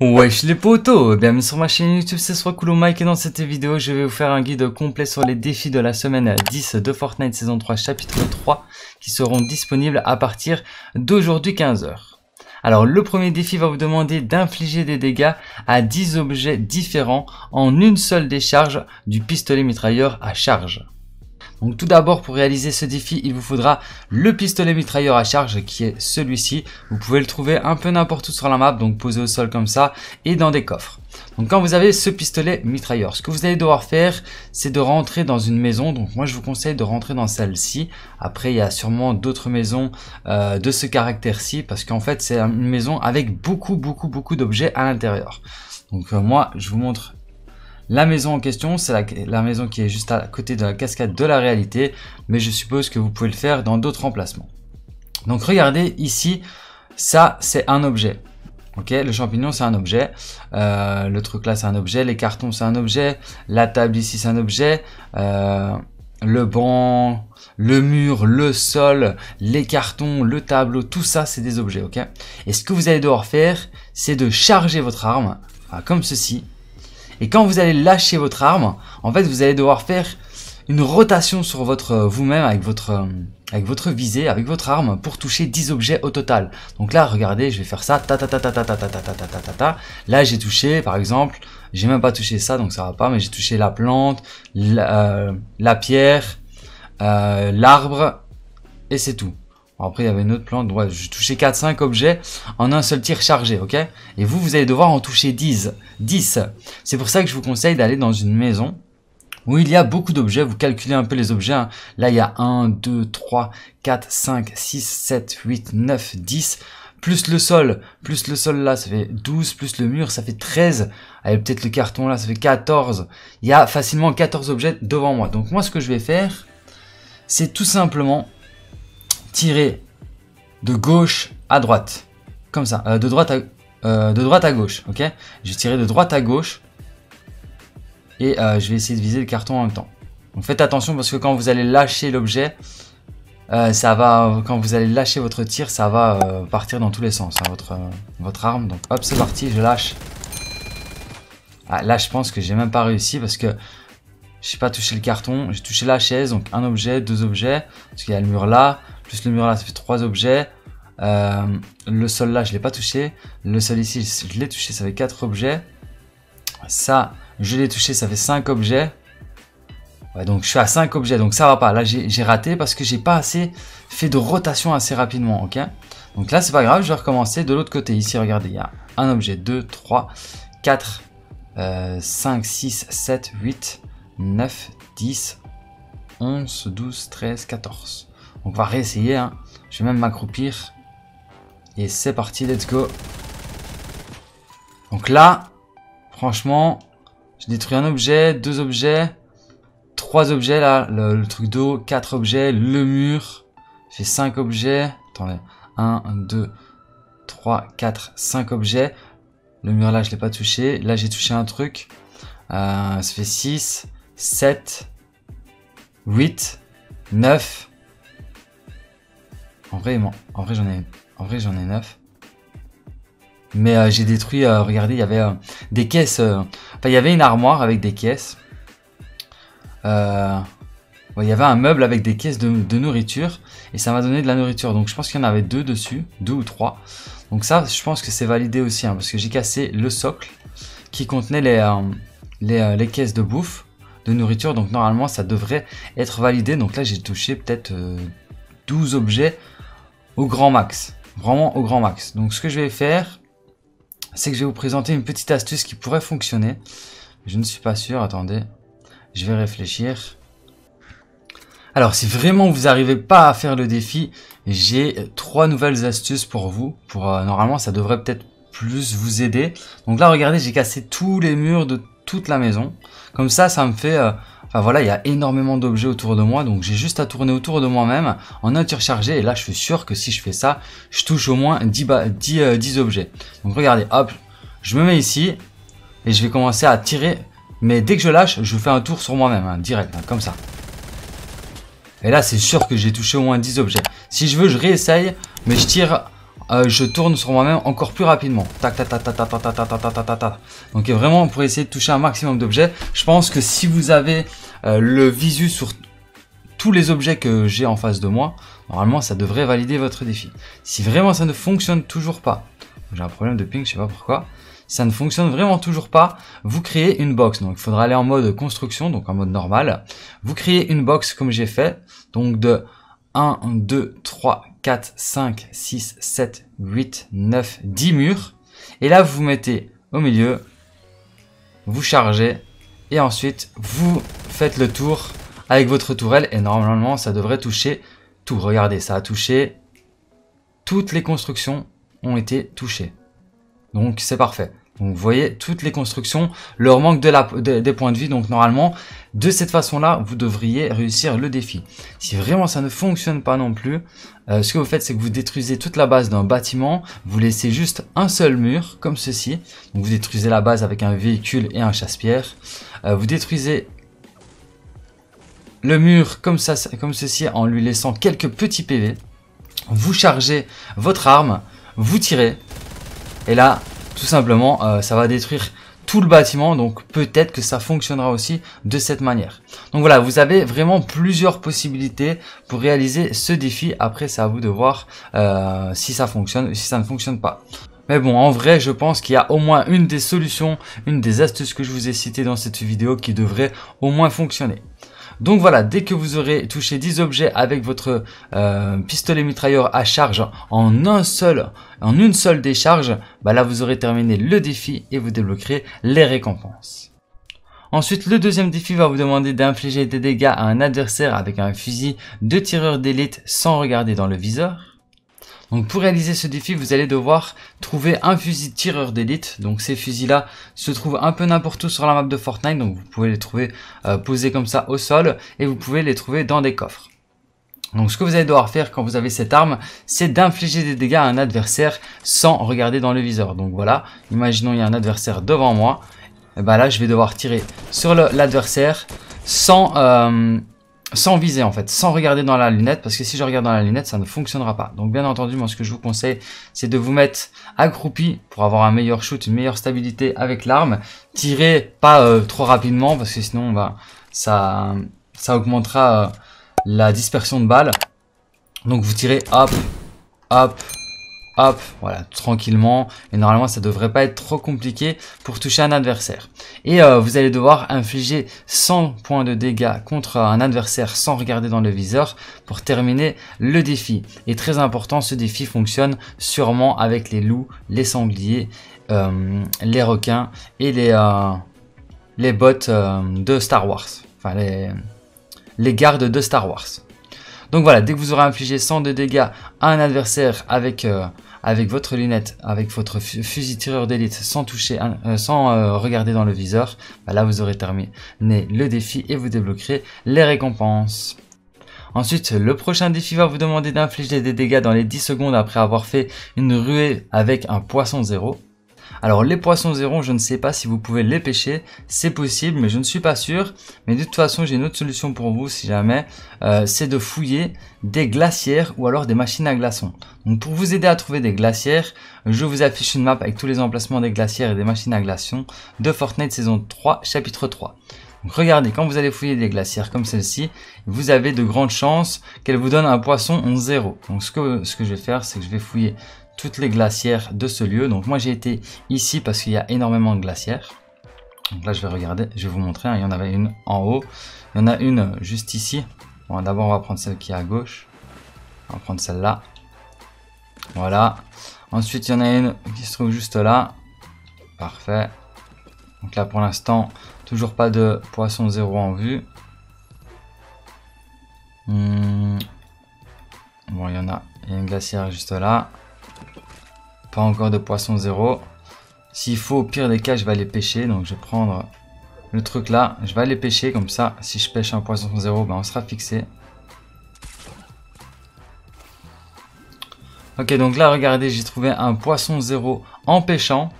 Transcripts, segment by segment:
Wesh les potos, bienvenue sur ma chaîne YouTube, c'est Soiscool Mec et dans cette vidéo je vais vous faire un guide complet sur les défis de la semaine 10 de Fortnite saison 3 chapitre 3 qui seront disponibles à partir d'aujourd'hui 15 h. Alors le premier défi va vous demander d'infliger des dégâts à 10 objets différents en une seule décharge du pistolet mitrailleur à charge. Donc tout d'abord pour réaliser ce défi il vous faudra le pistolet mitrailleur à charge qui est celui-ci. Vous pouvez le trouver un peu n'importe où sur la map, donc posé au sol comme ça et dans des coffres. Donc quand vous avez ce pistolet mitrailleur, ce que vous allez devoir faire c'est de rentrer dans une maison. Donc moi je vous conseille de rentrer dans celle-ci. Après il y a sûrement d'autres maisons de ce caractère-ci parce qu'en fait c'est une maison avec beaucoup d'objets à l'intérieur. Donc moi je vous montre la maison en question, c'est la maison qui est juste à côté de la cascade de la réalité, mais je suppose que vous pouvez le faire dans d'autres emplacements. Donc regardez ici, ça c'est un objet. Ok, le champignon c'est un objet, le truc là c'est un objet, les cartons c'est un objet, la table ici c'est un objet, le banc, le mur, le sol, les cartons, le tableau, tout ça c'est des objets. Ok. Et ce que vous allez devoir faire, c'est de charger votre arme, comme ceci. Et quand vous allez lâcher votre arme, en fait, vous allez devoir faire une rotation sur votre vous-même avec votre visée, avec votre arme pour toucher 10 objets au total. Donc là, regardez, je vais faire ça. Là, j'ai touché, par exemple, j'ai même pas touché ça, donc ça va pas, mais j'ai touché la plante, la pierre, l'arbre, et c'est tout. Après, il y avait une autre plante. Ouais, je touchais 4-5 objets en un seul tir chargé, ok? Et vous, vous allez devoir en toucher 10. C'est pour ça que je vous conseille d'aller dans une maison où il y a beaucoup d'objets. Vous calculez un peu les objets, hein. Là, il y a 1, 2, 3, 4, 5, 6, 7, 8, 9, 10. Plus le sol. Plus le sol là, ça fait 12. Plus le mur, ça fait 13. Avec peut-être le carton là, ça fait 14. Il y a facilement 14 objets devant moi. Donc moi, ce que je vais faire, c'est tout simplement tirer de gauche à droite, comme ça, de droite à gauche, ok. Je vais tirer de droite à gauche et je vais essayer de viser le carton en même temps. Donc faites attention parce que quand vous allez lâcher l'objet, quand vous allez lâcher votre tir, ça va partir dans tous les sens, hein, votre arme. Donc hop, c'est parti, je lâche. Ah, là, je pense que j'ai même pas réussi parce que j'ai pas touché le carton, j'ai touché la chaise, donc un objet, deux objets, parce qu'il y a le mur là. Plus le mur là, ça fait 3 objets. Le sol là, je l'ai pas touché. Le sol ici, je l'ai touché, ça fait 4 objets. Ça, je l'ai touché, ça fait 5 objets. Ouais, donc je suis à 5 objets, donc ça va pas. Là, j'ai raté parce que j'ai pas assez fait de rotation assez rapidement. Ok. Donc là, c'est pas grave, je vais recommencer de l'autre côté. Ici, regardez, il y a un objet, 2, 3, 4, 5, 6, 7, 8, 9, 10, 11, 12, 13, 14. On va réessayer, hein. Je vais même m'accroupir. Et c'est parti, let's go. Donc là, franchement, j'ai détruit un objet, deux objets, trois objets là, le truc d'eau, quatre objets, le mur. J'ai 5 objets. Attendez, 1, 2, 3, 4, 5 objets. Le mur là, je l'ai pas touché. Là, j'ai touché un truc. Ça fait 6, 7, 8, 9. En vrai, j'en ai 9. Mais j'ai détruit, regardez, il y avait des caisses. Enfin, il y avait une armoire avec des caisses. Ouais, il y avait un meuble avec des caisses de nourriture. Et ça m'a donné de la nourriture. Donc, je pense qu'il y en avait 2 dessus. 2 ou 3. Donc ça, je pense que c'est validé aussi. Hein, parce que j'ai cassé le socle qui contenait les caisses de bouffe, de nourriture. Donc, normalement, ça devrait être validé. Donc là, j'ai touché peut-être 12 objets. Au grand max, vraiment au grand max. Donc ce que je vais faire, c'est que je vais vous présenter une petite astuce qui pourrait fonctionner. Je ne suis pas sûr, attendez, je vais réfléchir. Alors si vraiment vous n'arrivez pas à faire le défi, j'ai 3 nouvelles astuces pour vous. Normalement ça devrait peut-être plus vous aider. Donc là regardez, j'ai cassé tous les murs de toute la maison. Comme ça, ça me fait... enfin voilà, il y a énormément d'objets autour de moi, donc j'ai juste à tourner autour de moi-même en un tir chargé. Et là, je suis sûr que si je fais ça, je touche au moins 10 objets. Donc regardez, hop, je me mets ici et je vais commencer à tirer. Mais dès que je lâche, je fais un tour sur moi-même, hein, direct, hein, comme ça. Et là, c'est sûr que j'ai touché au moins 10 objets. Si je veux, je réessaye, mais je tire... je tourne sur moi-même encore plus rapidement. Tac, tac, tac, tac, tac, tac, tac, tac, tac, tac, tac. Donc vraiment, pour essayer de toucher un maximum d'objets, je pense que si vous avez le visu sur tous les objets que j'ai en face de moi, normalement, ça devrait valider votre défi. Si vraiment ça ne fonctionne toujours pas, j'ai un problème de ping, je sais pas pourquoi, si ça ne fonctionne vraiment toujours pas, vous créez une box. Donc il faudra aller en mode construction, donc en mode normal. Vous créez une box comme j'ai fait, donc de 1, 2, 3, 4, 5, 6, 7, 8, 9, 10 murs. Et là, vous mettez au milieu, vous chargez et ensuite, vous faites le tour avec votre tourelle. Et normalement, ça devrait toucher tout. Regardez, ça a touché. Toutes les constructions ont été touchées. Donc, c'est parfait. Donc, vous voyez, toutes les constructions leur manque des points de vie. Donc, normalement, de cette façon-là, vous devriez réussir le défi. Si vraiment ça ne fonctionne pas non plus, ce que vous faites, c'est que vous détruisez toute la base d'un bâtiment. Vous laissez juste un seul mur, comme ceci. Donc, vous détruisez la base avec un véhicule et un chasse-pierre. Vous détruisez le mur comme ça, comme ceci, en lui laissant quelques petits PV. Vous chargez votre arme, vous tirez. Et là... tout simplement, ça va détruire tout le bâtiment, donc peut-être que ça fonctionnera aussi de cette manière. Donc voilà, vous avez vraiment plusieurs possibilités pour réaliser ce défi. Après, c'est à vous de voir si ça fonctionne, si ça ne fonctionne pas. Mais bon, en vrai, je pense qu'il y a au moins une des solutions, une des astuces que je vous ai citées dans cette vidéo qui devrait au moins fonctionner. Donc voilà, dès que vous aurez touché 10 objets avec votre pistolet mitrailleur à charge en une seule décharge, bah là vous aurez terminé le défi et vous débloquerez les récompenses. Ensuite, le deuxième défi va vous demander d'infliger des dégâts à un adversaire avec un fusil de tireur d'élite sans regarder dans le viseur. Donc pour réaliser ce défi, vous allez devoir trouver un fusil tireur d'élite. Donc ces fusils-là se trouvent un peu n'importe où sur la map de Fortnite. Donc vous pouvez les trouver posés comme ça au sol et vous pouvez les trouver dans des coffres. Donc ce que vous allez devoir faire quand vous avez cette arme, c'est d'infliger des dégâts à un adversaire sans regarder dans le viseur. Donc voilà, imaginons il y a un adversaire devant moi. Et ben là je vais devoir tirer sur l'adversaire sans viser en fait, sans regarder dans la lunette, parce que si je regarde dans la lunette, ça ne fonctionnera pas. Donc bien entendu, moi ce que je vous conseille, c'est de vous mettre accroupi pour avoir un meilleur shoot, une meilleure stabilité avec l'arme. Tirez pas trop rapidement, parce que sinon bah, ça augmentera la dispersion de balles. Donc vous tirez hop, hop, hop, voilà, tranquillement. Et normalement, ça devrait pas être trop compliqué pour toucher un adversaire. Et vous allez devoir infliger 100 points de dégâts contre un adversaire sans regarder dans le viseur pour terminer le défi. Et très important, ce défi fonctionne sûrement avec les loups, les sangliers, les requins et les bots de Star Wars. Enfin, les gardes de Star Wars. Donc voilà, dès que vous aurez infligé 100 de dégâts à un adversaire avec votre lunette, avec votre fusil tireur d'élite sans regarder dans le viseur, bah là vous aurez terminé le défi et vous débloquerez les récompenses. Ensuite, le prochain défi va vous demander d'infliger des dégâts dans les 10 secondes après avoir fait une ruée avec un poisson zéro. Alors les poissons zéro, je ne sais pas si vous pouvez les pêcher, c'est possible mais je ne suis pas sûr. Mais de toute façon j'ai une autre solution pour vous si jamais, c'est de fouiller des glacières ou alors des machines à glaçons. Donc pour vous aider à trouver des glacières, je vous affiche une map avec tous les emplacements des glacières et des machines à glaçons de Fortnite saison 3 chapitre 3. Donc regardez, quand vous allez fouiller des glacières comme celle-ci, vous avez de grandes chances qu'elle vous donne un poisson en zéro. Donc ce que je vais faire, c'est que je vais fouiller toutes les glacières de ce lieu. Donc moi j'ai été ici parce qu'il y a énormément de glacières. Donc là je vais regarder, je vais vous montrer, hein. Il y en avait une en haut, il y en a une juste ici. Bon, d'abord on va prendre celle qui est à gauche, on va prendre celle-là, voilà. Ensuite il y en a une qui se trouve juste là, parfait. Donc là pour l'instant toujours pas de poisson zéro en vue. Bon, il y a une glacière juste là. Pas encore de poisson zéro. S'il faut, au pire des cas, je vais aller pêcher. Donc je vais prendre le truc là. Je vais aller pêcher, comme ça, si je pêche un poisson 0, ben on sera fixé. Ok, donc là, regardez, j'ai trouvé un poisson 0 en pêchant.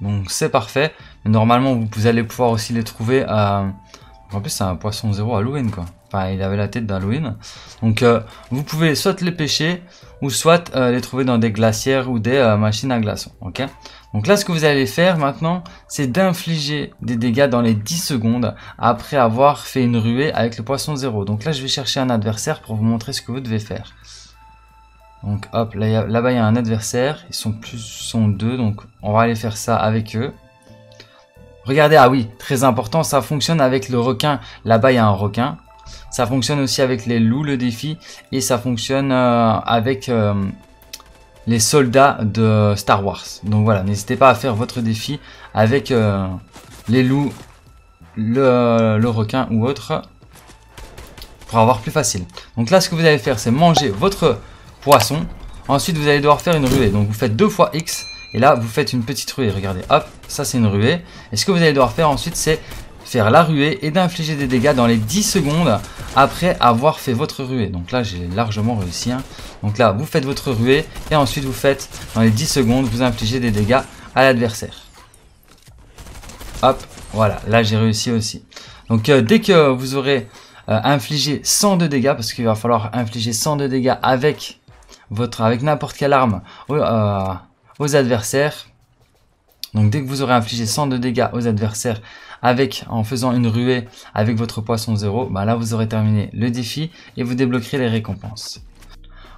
Donc c'est parfait. Normalement, vous allez pouvoir aussi les trouver. En plus, c'est un poisson 0 Halloween, quoi. Enfin, il avait la tête d'Halloween. Donc, vous pouvez soit les pêcher, ou soit les trouver dans des glacières ou des machines à glaçons. Okay, donc là, ce que vous allez faire maintenant, c'est d'infliger des dégâts dans les 10 secondes après avoir fait une ruée avec le poisson 0. Donc là, je vais chercher un adversaire pour vous montrer ce que vous devez faire. Donc hop, là-bas, il y a un adversaire. Ils sont deux, donc on va aller faire ça avec eux. Regardez, ah oui, très important, ça fonctionne avec le requin. Là-bas, il y a un requin. Ça fonctionne aussi avec les loups, le défi. Et ça fonctionne avec les soldats de Star Wars. Donc voilà, n'hésitez pas à faire votre défi avec les loups, le requin ou autre. Pour avoir plus facile. Donc là, ce que vous allez faire, c'est manger votre poisson. Ensuite, vous allez devoir faire une ruée. Donc vous faites 2 fois X. Et là, vous faites une petite ruée. Regardez, hop, ça c'est une ruée. Et ce que vous allez devoir faire ensuite, c'est faire la ruée et d'infliger des dégâts dans les 10 secondes après avoir fait votre ruée. Donc là, j'ai largement réussi, hein. Donc là, vous faites votre ruée et ensuite vous faites dans les 10 secondes, vous infligez des dégâts à l'adversaire. Hop, voilà, là j'ai réussi aussi. Donc dès que vous aurez infligé 100 de dégâts, parce qu'il va falloir infliger 100 de dégâts avec n'importe quelle arme aux adversaires. Donc dès que vous aurez infligé 100 de dégâts aux adversaires en faisant une ruée avec votre poisson 0, bah là vous aurez terminé le défi et vous débloquerez les récompenses.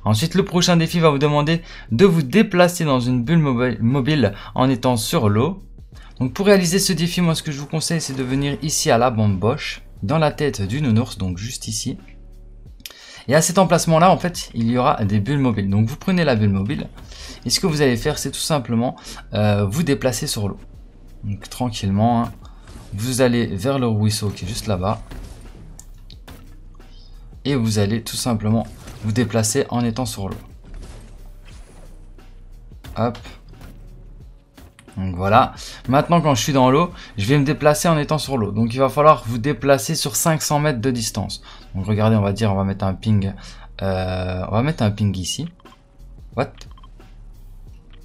Ensuite, le prochain défi va vous demander de vous déplacer dans une bulle mobile en étant sur l'eau. Donc pour réaliser ce défi, moi ce que je vous conseille, c'est de venir ici à la bamboche, dans la tête du nounours, donc juste ici. Et à cet emplacement là, en fait, il y aura des bulles mobiles. Donc vous prenez la bulle mobile et ce que vous allez faire, c'est tout simplement vous déplacer sur l'eau. Donc tranquillement, hein. Vous allez vers le ruisseau qui est juste là-bas. Et vous allez tout simplement vous déplacer en étant sur l'eau. Hop. Donc voilà. Maintenant, quand je suis dans l'eau, je vais me déplacer en étant sur l'eau. Donc il va falloir vous déplacer sur 500 mètres de distance. Donc regardez, on va mettre un ping. On va mettre un ping ici. What?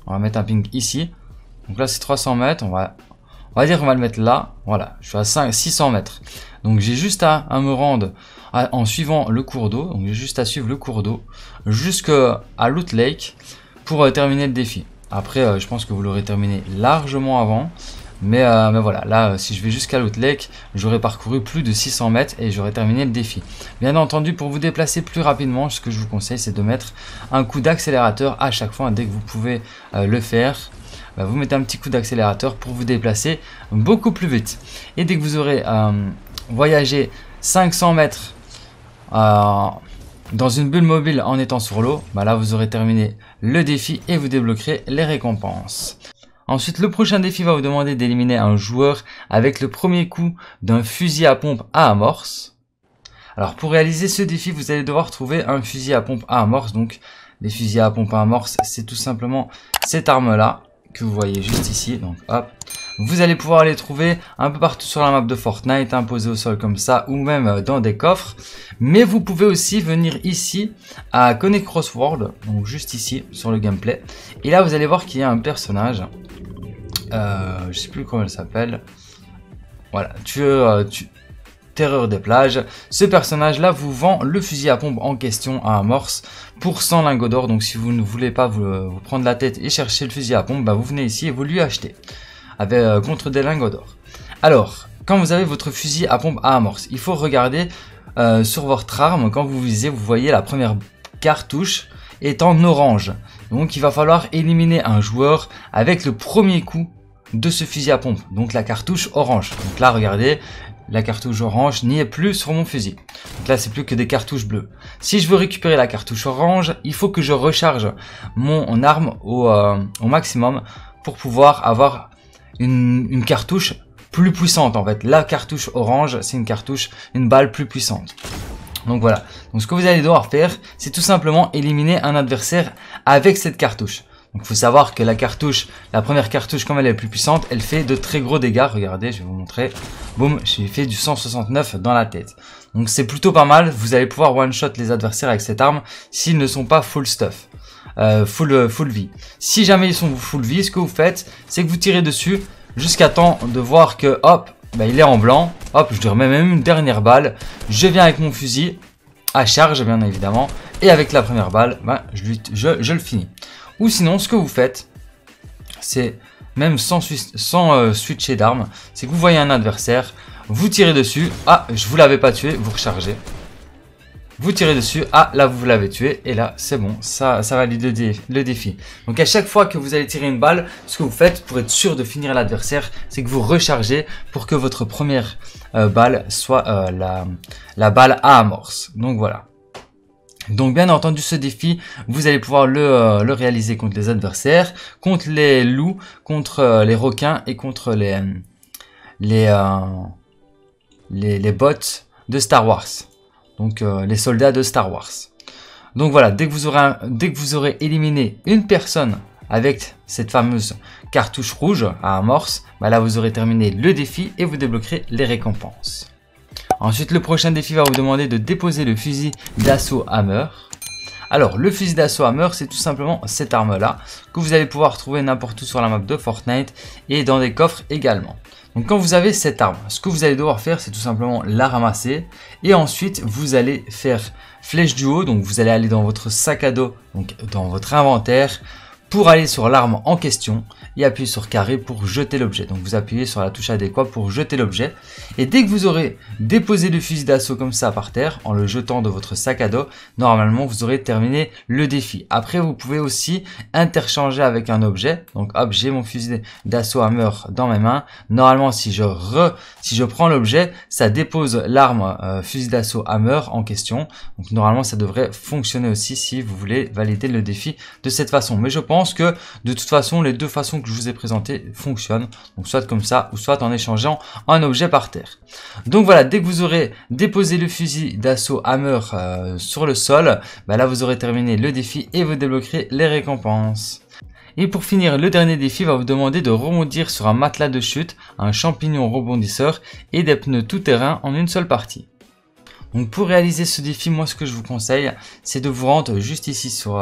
On va mettre un ping ici. Donc là, c'est 300 mètres. On va dire qu'on va le mettre là, voilà, je suis à 600 mètres. Donc j'ai juste à me rendre en suivant le cours d'eau, donc j'ai juste à suivre le cours d'eau jusqu'à Loot Lake pour terminer le défi. Après, je pense que vous l'aurez terminé largement avant, mais voilà, là si je vais jusqu'à Loot Lake, j'aurai parcouru plus de 600 mètres et j'aurai terminé le défi. Bien entendu, pour vous déplacer plus rapidement, ce que je vous conseille, c'est de mettre un coup d'accélérateur à chaque fois, dès que vous pouvez le faire. Vous mettez un petit coup d'accélérateur pour vous déplacer beaucoup plus vite. Et dès que vous aurez voyagé 500 mètres dans une bulle mobile en étant sur l'eau, bah là vous aurez terminé le défi et vous débloquerez les récompenses. Ensuite, le prochain défi va vous demander d'éliminer un joueur avec le premier coup d'un fusil à pompe à amorce. Alors pour réaliser ce défi, vous allez devoir trouver un fusil à pompe à amorce. Donc les fusils à pompe à amorce, c'est tout simplement cette arme là que vous voyez juste ici. Donc hop, vous allez pouvoir les trouver un peu partout sur la map de Fortnite, posés au sol comme ça, ou même dans des coffres. Mais vous pouvez aussi venir ici à Connect Cross World, donc juste ici sur le gameplay, et là vous allez voir qu'il y a un personnage, je sais plus comment elle s'appelle, voilà, Terreur des Plages. Ce personnage là vous vend le fusil à pompe en question à amorce pour 100 lingots d'or. Donc si vous ne voulez pas vous prendre la tête et chercher le fusil à pompe, bah, vous venez ici et vous lui achetez avec, contre des lingots d'or. Alors quand vous avez votre fusil à pompe à amorce, il faut regarder sur votre arme, quand vous visez, vous voyez la première cartouche est en orange. Donc il va falloir éliminer un joueur avec le premier coup de ce fusil à pompe, donc la cartouche orange. Donc là regardez, la cartouche orange n'y est plus sur mon fusil. Donc là, c'est plus que des cartouches bleues. Si je veux récupérer la cartouche orange, il faut que je recharge mon arme au maximum pour pouvoir avoir une cartouche plus puissante. En fait, la cartouche orange, c'est une balle plus puissante. Donc voilà. Donc ce que vous allez devoir faire, c'est tout simplement éliminer un adversaire avec cette cartouche. Donc il faut savoir que la cartouche, la première cartouche comme elle est la plus puissante, elle fait de très gros dégâts. Regardez, je vais vous montrer. Boum, j'ai fait du 169 dans la tête. Donc c'est plutôt pas mal. Vous allez pouvoir one shot les adversaires avec cette arme s'ils ne sont pas full stuff. Full vie. Si jamais ils sont full vie, ce que vous faites, c'est que vous tirez dessus jusqu'à temps de voir que hop, bah, il est en blanc. Hop, je lui remets même une dernière balle. Je viens avec mon fusil à charge, bien évidemment. Et avec la première balle, bah, je le finis. Ou sinon, ce que vous faites, c'est même sans switcher d'arme, c'est que vous voyez un adversaire, vous tirez dessus, ah, je vous l'avais pas tué, vous rechargez. Vous tirez dessus, ah, là, vous l'avez tué, et là, c'est bon, ça valide le défi. Donc, à chaque fois que vous allez tirer une balle, ce que vous faites pour être sûr de finir l'adversaire, c'est que vous rechargez pour que votre première balle soit la balle à amorce. Donc, voilà. Donc bien entendu ce défi, vous allez pouvoir le réaliser contre les adversaires, contre les loups, contre les requins et contre les bots de Star Wars. Donc les soldats de Star Wars. Donc voilà, dès que vous aurez éliminé une personne avec cette fameuse cartouche rouge à amorce, bah là vous aurez terminé le défi et vous débloquerez les récompenses. Ensuite, le prochain défi va vous demander de déposer le fusil d'assaut Hammer. Alors, le fusil d'assaut Hammer, c'est tout simplement cette arme-là que vous allez pouvoir trouver n'importe où sur la map de Fortnite et dans des coffres également. Donc, quand vous avez cette arme, ce que vous allez devoir faire, c'est tout simplement la ramasser. Et ensuite, vous allez faire flèche du haut. Donc, vous allez aller dans votre sac à dos, donc dans votre inventaire, pour aller sur l'arme en question et appuyer sur carré pour jeter l'objet. Donc vous appuyez sur la touche adéquate pour jeter l'objet. Et dès que vous aurez déposé le fusil d'assaut comme ça par terre, en le jetant de votre sac à dos, normalement vous aurez terminé le défi. Après vous pouvez aussi interchanger avec un objet. Donc hop, j'ai mon fusil d'assaut Hammer dans mes mains. Normalement si je prends l'objet, ça dépose l'arme fusil d'assaut Hammer en question. Donc normalement ça devrait fonctionner aussi si vous voulez valider le défi de cette façon. Mais je pense que de toute façon les deux façons que je vous ai présentées fonctionnent, donc soit comme ça ou soit en échangeant un objet par terre. Donc voilà, dès que vous aurez déposé le fusil d'assaut Hammer sur le sol, bah là vous aurez terminé le défi et vous débloquerez les récompenses. Et pour finir, le dernier défi va vous demander de rebondir sur un matelas de chute, un champignon rebondisseur et des pneus tout-terrain en une seule partie. Donc pour réaliser ce défi, moi ce que je vous conseille, c'est de vous rendre juste ici sur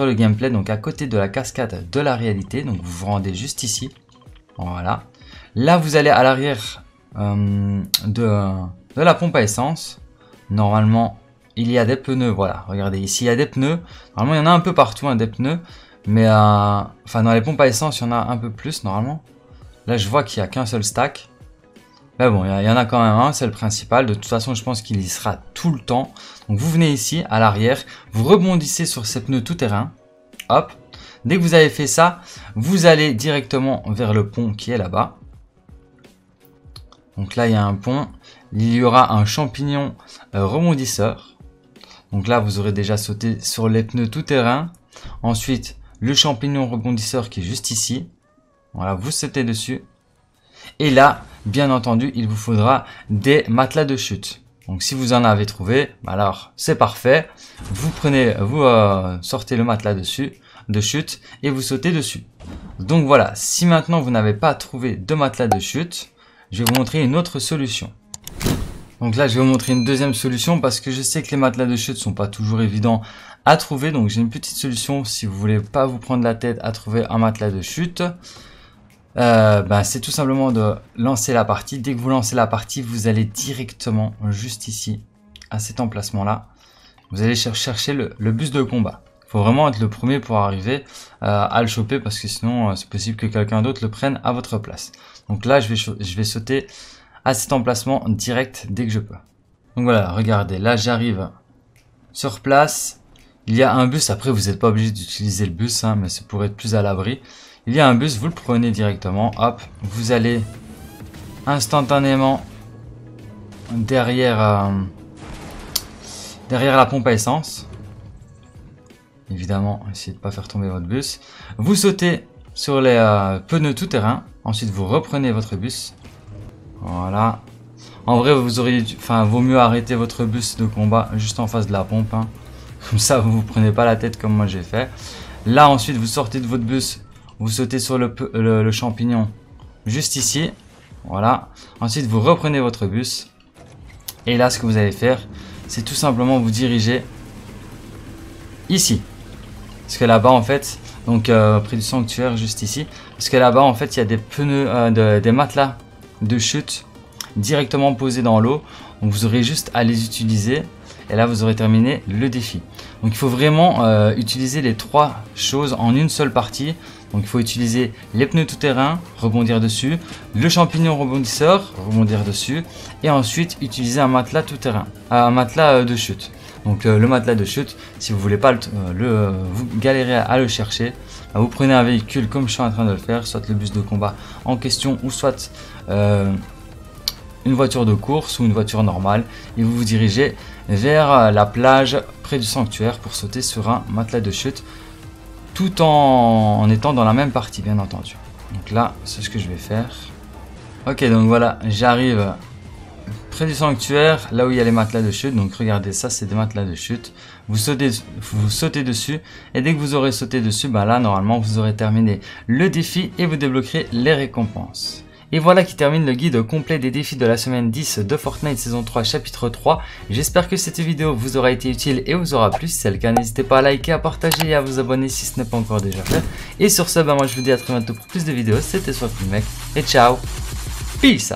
le gameplay, donc à côté de la cascade de la réalité. Donc vous vous rendez juste ici, voilà. Là vous allez à l'arrière de la pompe à essence. Normalement il y a des pneus, voilà, regardez ici il y a des pneus. Normalement il y en a un peu partout hein, des pneus, mais enfin dans les pompes à essence il y en a un peu plus normalement. Là je vois qu'il n'y a qu'un seul stack. Mais bon, il y en a quand même un, c'est le principal. De toute façon, je pense qu'il y sera tout le temps. Donc, vous venez ici, à l'arrière. Vous rebondissez sur ces pneus tout-terrain. Hop. Dès que vous avez fait ça, vous allez directement vers le pont qui est là-bas. Donc là, il y a un pont. Il y aura un champignon rebondisseur. Donc là, vous aurez déjà sauté sur les pneus tout-terrain. Ensuite, le champignon rebondisseur qui est juste ici. Voilà, vous sautez dessus. Et là, bien entendu, il vous faudra des matelas de chute. Donc, si vous en avez trouvé, alors c'est parfait. Vous sortez le matelas de chute et vous sautez dessus. Donc voilà, si maintenant vous n'avez pas trouvé de matelas de chute, je vais vous montrer une autre solution. Donc là, je vais vous montrer une deuxième solution parce que je sais que les matelas de chute ne sont pas toujours évidents à trouver. Donc, j'ai une petite solution si vous ne voulez pas vous prendre la tête à trouver un matelas de chute. C'est tout simplement de lancer la partie. Dès que vous lancez la partie, vous allez directement juste ici, à cet emplacement là. Vous allez chercher le bus de combat. Il faut vraiment être le premier pour arriver à le choper, parce que sinon c'est possible que quelqu'un d'autre le prenne à votre place. Donc là je vais sauter à cet emplacement direct dès que je peux. Donc voilà, regardez, là j'arrive sur place. Il y a un bus, après vous n'êtes pas obligé d'utiliser le bus hein, mais c'est pour être plus à l'abri. Il y a un bus, vous le prenez directement, hop, vous allez instantanément derrière la pompe à essence. Évidemment, essayez de ne pas faire tomber votre bus. Vous sautez sur les pneus tout-terrain, ensuite vous reprenez votre bus. Voilà. En vrai, vaut mieux arrêter votre bus de combat juste en face de la pompe. Hein. Comme ça, vous ne vous prenez pas la tête comme moi j'ai fait. Là, ensuite, vous sortez de votre bus. Vous sautez sur le champignon juste ici. Voilà. Ensuite, vous reprenez votre bus. Et là, ce que vous allez faire, c'est tout simplement vous diriger ici. Parce que là-bas, en fait, donc près du sanctuaire, juste ici. Parce que là-bas, en fait, il y a des pneus, des matelas de chute directement posés dans l'eau. Donc, vous aurez juste à les utiliser. Et là, vous aurez terminé le défi. Donc, il faut vraiment utiliser les trois choses en une seule partie. Donc, il faut utiliser les pneus tout-terrain, rebondir dessus, le champignon rebondisseur, rebondir dessus, et ensuite utiliser un matelas tout-terrain, un matelas de chute. Donc, le matelas de chute, si vous voulez pas vous galérez à le chercher, vous prenez un véhicule comme je suis en train de le faire, soit le bus de combat en question, ou soit une voiture de course ou une voiture normale, et vous vous dirigez vers la plage près du sanctuaire pour sauter sur un matelas de chute tout en étant dans la même partie, bien entendu. Donc là, c'est ce que je vais faire. Ok, donc voilà, j'arrive près du sanctuaire, là où il y a les matelas de chute. Donc regardez, ça c'est des matelas de chute. Vous sautez dessus, et dès que vous aurez sauté dessus, ben là normalement vous aurez terminé le défi et vous débloquerez les récompenses. Et voilà qui termine le guide complet des défis de la semaine 10 de Fortnite saison 3 chapitre 3. J'espère que cette vidéo vous aura été utile et vous aura plu. Si c'est le cas, n'hésitez pas à liker, à partager et à vous abonner si ce n'est pas encore déjà fait. Et sur ce, moi je vous dis à très bientôt pour plus de vidéos. C'était Soiscool Mec et ciao. Peace.